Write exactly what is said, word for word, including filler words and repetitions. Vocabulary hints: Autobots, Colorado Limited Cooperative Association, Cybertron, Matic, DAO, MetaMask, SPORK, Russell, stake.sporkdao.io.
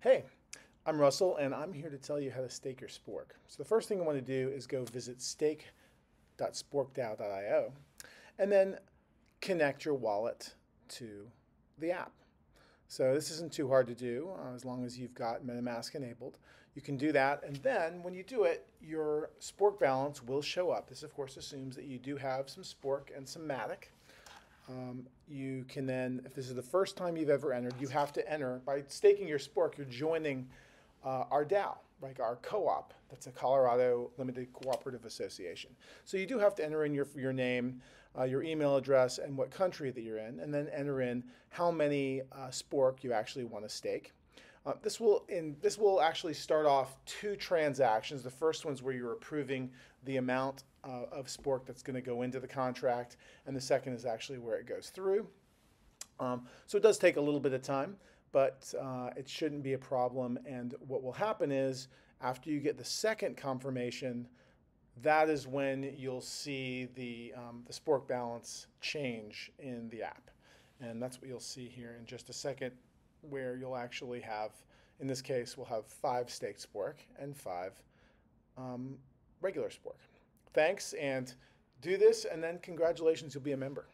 Hey, I'm Russell, and I'm here to tell you how to stake your spork. So the first thing I want to do is go visit stake dot spork dao dot i o and then connect your wallet to the app. So this isn't too hard to do uh, as long as you've got MetaMask enabled. You can do that, and then when you do it, your spork balance will show up. This, of course, assumes that you do have some spork and some matic. Um, you can then, if this is the first time you've ever entered, you have to enter. By staking your spork, you're joining uh, our D A O, like our co-op. That's a Colorado Limited Cooperative Association. So you do have to enter in your, your name, uh, your email address, and what country that you're in, and then enter in how many uh, spork you actually want to stake. Uh, this will in this will actually start off two transactions. The first one's where you're approving the amount uh, of spork that's going to go into the contract, and the second is actually where it goes through. Um, so it does take a little bit of time, but uh, it shouldn't be a problem. And what will happen is after you get the second confirmation, that is when you'll see the um, the spork balance change in the app, and that's what you'll see here in just a second, where you'll actually have, in this case, we'll have five staked spork and five um, regular spork. Thanks, and do this, and then congratulations, you'll be a member.